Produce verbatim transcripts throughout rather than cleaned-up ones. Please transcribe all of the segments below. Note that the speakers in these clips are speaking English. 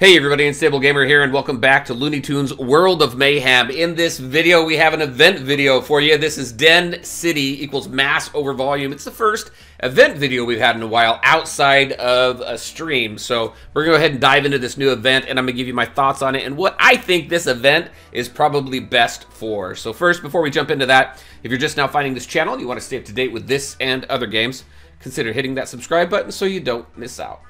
Hey everybody, UnstableGamer here, and welcome back to Looney Tunes World of Mayhem. In this video, we have an event video for you. This is Den City equals mass over volume. It's the first event video we've had in a while outside of a stream. So we're going to go ahead and dive into this new event, and I'm going to give you my thoughts on it and what I think this event is probably best for. So first, before we jump into that, if you're just now finding this channel and you want to stay up to date with this and other games, consider hitting that subscribe button so you don't miss out.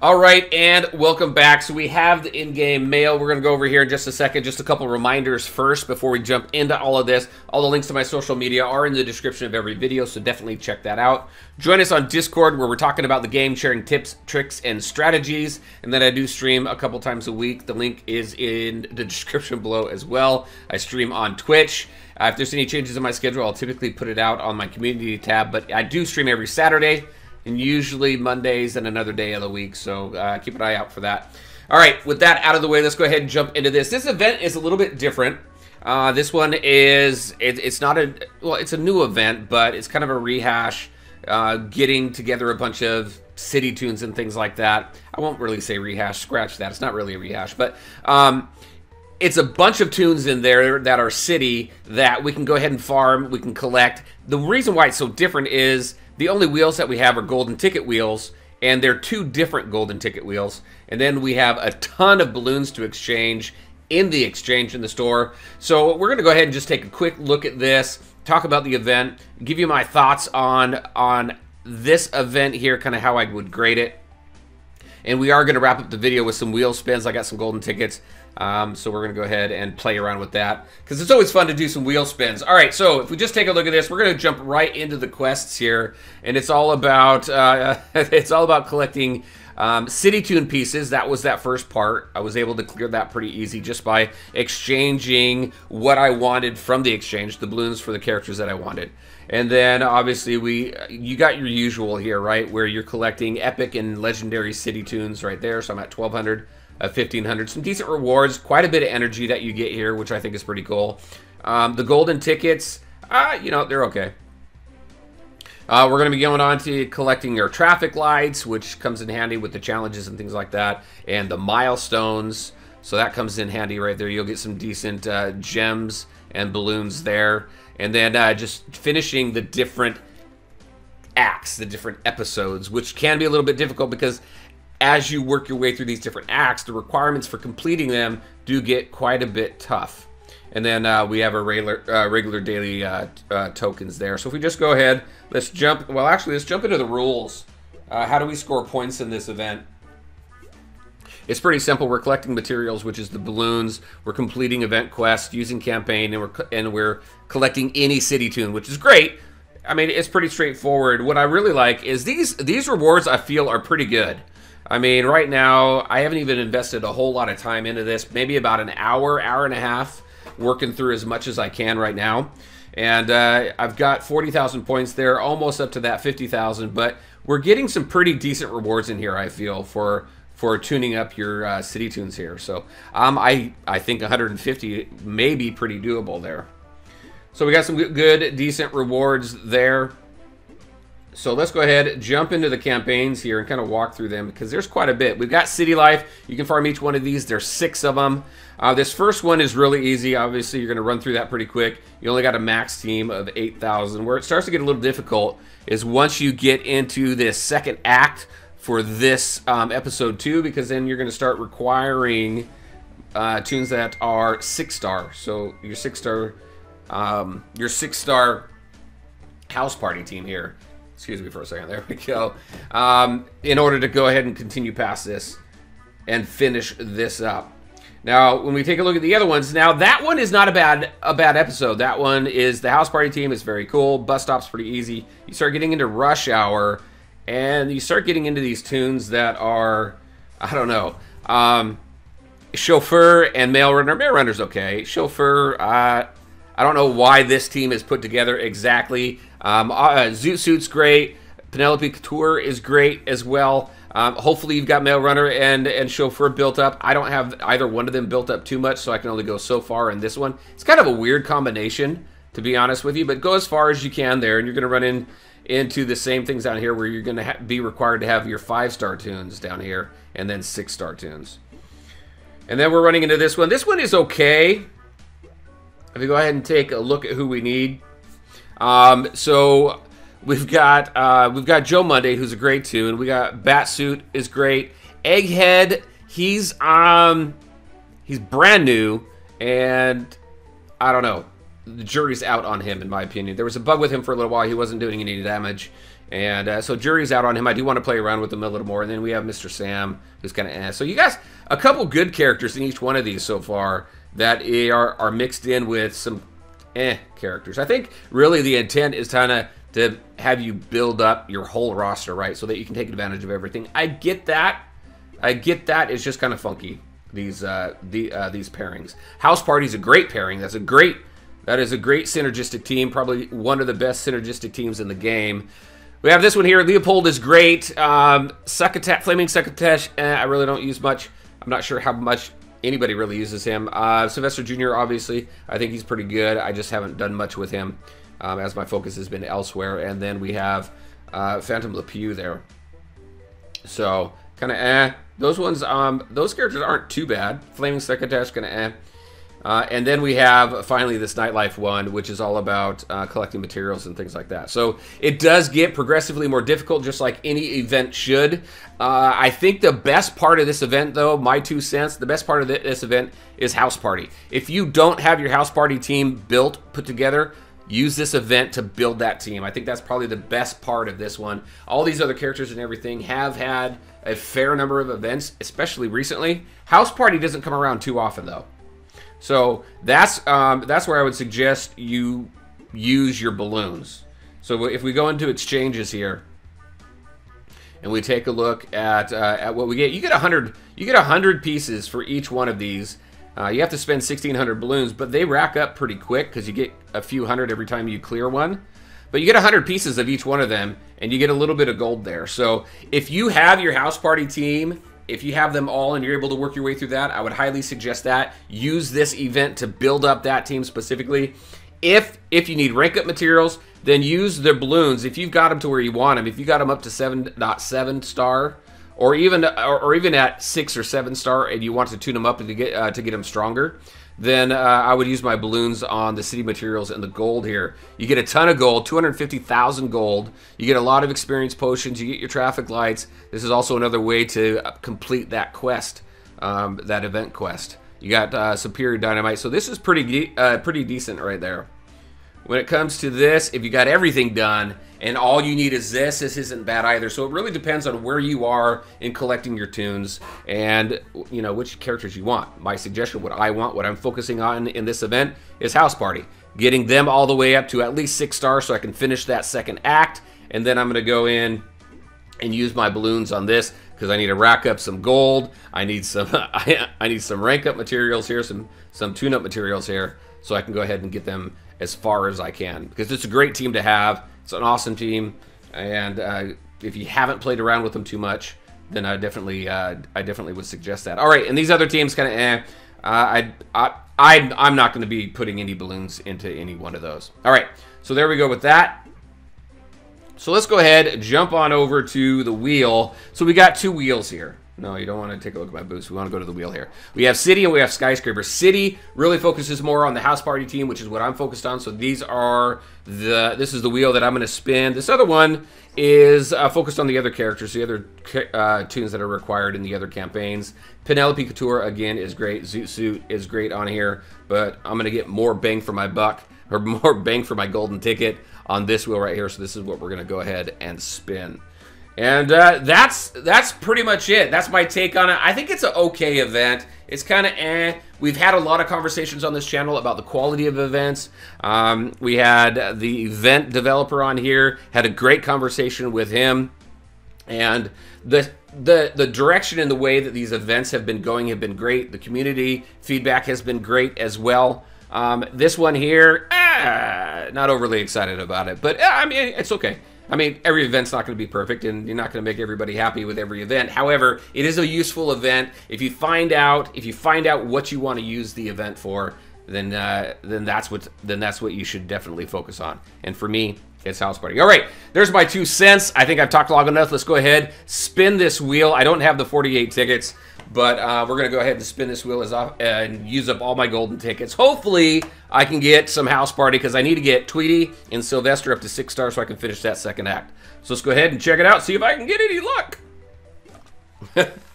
All right, and welcome back. So we have the in-game mail. We're going to go over here in just a second. Just a couple reminders first before we jump into all of this. All the links to my social media are in the description of every video, so definitely check that out. Join us on Discord where we're talking about the game, sharing tips, tricks, and strategies. And then I do stream a couple times a week. The link is in the description below as well. I stream on Twitch. Uh, if there's any changes in my schedule, I'll typically put it out on my community tab, but I do stream every Saturday, and usually Mondays and another day of the week, so uh, keep an eye out for that. All right, with that out of the way, let's go ahead and jump into this. This event is a little bit different. Uh, this one is, it, it's not a, well, it's a new event, but it's kind of a rehash, uh, getting together a bunch of city tunes and things like that. I won't really say rehash, scratch that, it's not really a rehash, but um, it's a bunch of tunes in there that are city that we can go ahead and farm, we can collect. The reason why it's so different is the only wheels that we have are golden ticket wheels, and they're two different golden ticket wheels. And then we have a ton of balloons to exchange in the exchange in the store. So we're going to go ahead and just take a quick look at this, talk about the event, give you my thoughts on, on this event here, kind of how I would grade it. And we are going to wrap up the video with some wheel spins. I got some golden tickets, um, so we're going to go ahead and play around with that because it's always fun to do some wheel spins. All right, so if we just take a look at this, we're going to jump right into the quests here, and it's all about uh, it's all about collecting um, city tune pieces. That was that first part. I was able to clear that pretty easy just by exchanging what I wanted from the exchange, the balloons for the characters that I wanted. And then, obviously, we you got your usual here, right, where you're collecting epic and legendary city tunes right there. So I'm at twelve hundred, uh, fifteen hundred. Some decent rewards, quite a bit of energy that you get here, which I think is pretty cool. Um, the golden tickets, uh, you know, they're okay. Uh, we're going to be going on to collecting your traffic lights, which comes in handy with the challenges and things like that, and the milestones. So that comes in handy right there. You'll get some decent uh, gems and balloons there. And then uh, just finishing the different acts, the different episodes, which can be a little bit difficult because as you work your way through these different acts, the requirements for completing them do get quite a bit tough. And then uh, we have our regular, uh, regular daily uh, uh, tokens there. So if we just go ahead, let's jump. Well, actually, let's jump into the rules. Uh, how do we score points in this event? It's pretty simple. We're collecting materials, which is the balloons. We're completing event quests using campaign, and we're and we're collecting any city tune, which is great. I mean, it's pretty straightforward. What I really like is these these rewards. I feel are pretty good. I mean, right now I haven't even invested a whole lot of time into this. Maybe about an hour, hour and a half, working through as much as I can right now, and uh, I've got forty thousand points there, almost up to that fifty thousand. But we're getting some pretty decent rewards in here, I feel, for. for tuning up your uh, city tunes here. So um, I, I think one hundred fifty may be pretty doable there. So we got some good, decent rewards there. So let's go ahead, jump into the campaigns here and kind of walk through them because there's quite a bit. We've got City Life. You can farm each one of these. There's six of them. Uh, this first one is really easy. Obviously, you're going to run through that pretty quick. You only got a max team of eight thousand. Where it starts to get a little difficult is once you get into this second act for this um, episode two, because then you're going to start requiring uh, tunes that are six star. So your six star, um, your six star house party team here. Excuse me for a second. There we go. Um, in order to go ahead and continue past this and finish this up. Now, when we take a look at the other ones, now that one is not a bad a bad episode. That one is the house party team. It's very cool. Bus Stops pretty easy. You start getting into Rush Hour, and you start getting into these tunes that are, I don't know, um, Chauffeur and Mail Runner. Mail Runner's okay. Chauffeur, uh, I don't know why this team is put together exactly. Um, uh, Zoot Suit's great. Penelope Couture is great as well. Um, hopefully you've got Mail Runner and, and Chauffeur built up. I don't have either one of them built up too much, so I can only go so far in this one. It's kind of a weird combination. to be honest with you, but go as far as you can there, and you're going to run in into the same things down here where you're going to be required to have your five-star tunes down here and then six-star tunes. And then we're running into this one. This one is okay. If we go ahead and take a look at who we need. Um, so we've got uh, we've got Joe Monday, who's a great tune. We got Batsuit is great. Egghead, he's um he's brand new, and I don't know. The jury's out on him, in my opinion. There was a bug with him for a little while. He wasn't doing any damage. And uh, so jury's out on him. I do want to play around with him a little more. And then we have Mister Sam, who's kind of eh. So you guys, a couple good characters in each one of these so far that are, are mixed in with some eh characters. I think really the intent is kind of to have you build up your whole roster, right? So that you can take advantage of everything. I get that. I get that. It's just kind of funky, these, uh, the, uh, these pairings. House Party's a great pairing. That's a great... That is a great synergistic team, probably one of the best synergistic teams in the game. We have this one here. Leopold is great. Um, Succotash, Flaming Succotash, eh, I really don't use much. I'm not sure how much anybody really uses him. Uh, Sylvester Junior, obviously, I think he's pretty good. I just haven't done much with him um, as my focus has been elsewhere. And then we have uh, Phantom Le Pew there. So, kind of eh. Those ones, um, those characters aren't too bad. Flaming Succotash, kind of eh. Uh, and then we have, finally, this Nightlife one, which is all about uh, collecting materials and things like that. So it does get progressively more difficult, just like any event should. Uh, I think the best part of this event, though, my two cents, the best part of this event is House Party. If you don't have your House Party team built, put together, use this event to build that team. I think that's probably the best part of this one. All these other characters and everything have had a fair number of events, especially recently. House Party doesn't come around too often, though. So that's um, that's where I would suggest you use your balloons. So if we go into exchanges here and we take a look at uh, at what we get, you get a hundred you get a hundred pieces for each one of these. Uh, you have to spend sixteen hundred balloons, but they rack up pretty quick because you get a few hundred every time you clear one. But you get a hundred pieces of each one of them, and you get a little bit of gold there. So if you have your House Party team, if you have them all and you're able to work your way through that, I would highly suggest that. Use this event to build up that team specifically. If if you need rank up materials, then use their balloons. If you've got them to where you want them, if you got them up to seven point seven star, or even or, or even at six or seven star, and you want to tune them up and to get uh, to get them stronger, then uh, I would use my balloons on the city materials and the gold here. You get a ton of gold, two hundred fifty thousand gold. You get a lot of experience potions. You get your traffic lights. This is also another way to complete that quest, um, that event quest. You got uh, superior dynamite. So this is pretty, uh, pretty decent right there. When it comes to this, if you got everything done and all you need is this, this isn't bad either. So it really depends on where you are in collecting your tunes and, you know, which characters you want. My suggestion, what I want, what I'm focusing on in this event is House Party. Getting them all the way up to at least six stars so I can finish that second act. And then I'm going to go in and use my balloons on this because I need to rack up some gold. I need some, I, I need some rank up materials here, some, some tune up materials here so I can go ahead and get them as far as I can, because it's a great team to have. It's an awesome team, and uh, if you haven't played around with them too much, then I definitely, uh, I definitely would suggest that. All right, and these other teams, kind of, eh. Uh, I, I, I, I'm not going to be putting any balloons into any one of those. All right, so there we go with that. So let's go ahead, jump on over to the wheel. So we got two wheels here. No, you don't want to take a look at my boost. We want to go to the wheel here. We have City and we have Skyscraper. City really focuses more on the House Party team, which is what I'm focused on. So these are the, this is the wheel that I'm going to spin. This other one is uh, focused on the other characters, the other uh, tunes that are required in the other campaigns. Penelope Couture, again, is great. Zoot Suit is great on here, but I'm going to get more bang for my buck, or more bang for my golden ticket on this wheel right here. So this is what we're going to go ahead and spin. And uh, that's that's pretty much it. That's my take on it. I think it's an okay event. It's kind of eh. We've had a lot of conversations on this channel about the quality of events. Um, we had the event developer on here, had a great conversation with him. And the, the, the direction and the way that these events have been going have been great. The community feedback has been great as well. Um, this one here, ah, not overly excited about it. But, I mean, it's okay. I mean, every event's not going to be perfect, and you're not going to make everybody happy with every event. However, it is a useful event. If you find out, if you find out what you want to use the event for, then uh, then that's what then that's what you should definitely focus on. And for me, it's House Party. All right, there's my two cents. I think I've talked long enough. Let's go ahead, spin this wheel. I don't have the forty-eight tickets, but uh, we're gonna go ahead and spin this wheel as off and use up all my golden tickets. Hopefully, I can get some House Party because I need to get Tweety and Sylvester up to six stars so I can finish that second act. So let's go ahead and check it out. See if I can get any luck.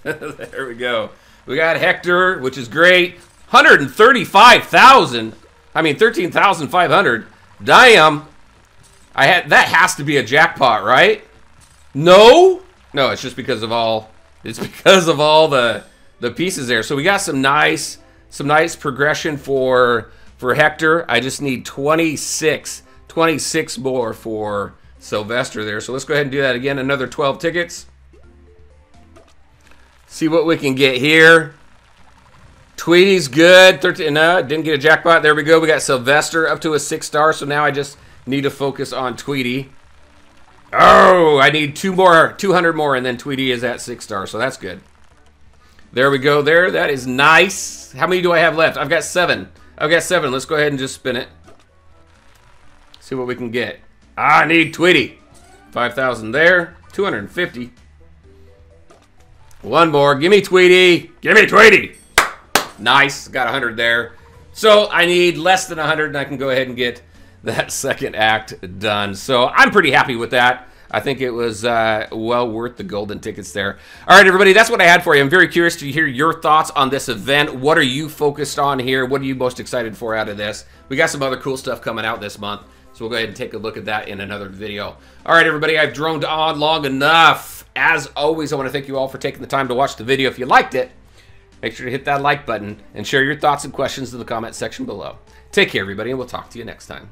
There we go. We got Hector, which is great. one hundred thirty-five thousand. I mean, thirteen thousand five hundred. Damn. I had, that has to be a jackpot, right? No? No, it's just because of all it's because of all the the pieces there. So we got some nice some nice progression for for Hector. I just need twenty-six more for Sylvester there. So let's go ahead and do that again. Another twelve tickets. See what we can get here. Tweety's good. thirteen, no, didn't get a jackpot. There we go. We got Sylvester up to a six star. So now I just need to focus on Tweety. Oh, I need two more, two hundred more, and then Tweety is at six stars, so that's good. There we go there. That is nice. How many do I have left? I've got seven. I've got seven. Let's go ahead and just spin it. See what we can get. I need Tweety. five thousand there. two hundred fifty. One more. Give me Tweety. Give me Tweety. Nice. Got one hundred there. So I need less than one hundred, and I can go ahead and get that second act done. So I'm pretty happy with that. I think it was uh, well worth the golden tickets there. All right, everybody, that's what I had for you. I'm very curious to hear your thoughts on this event. What are you focused on here? What are you most excited for out of this? We got some other cool stuff coming out this month, so we'll go ahead and take a look at that in another video. All right, everybody, I've droned on long enough. As always, I want to thank you all for taking the time to watch the video. If you liked it, make sure to hit that like button and share your thoughts and questions in the comment section below. Take care, everybody, and we'll talk to you next time.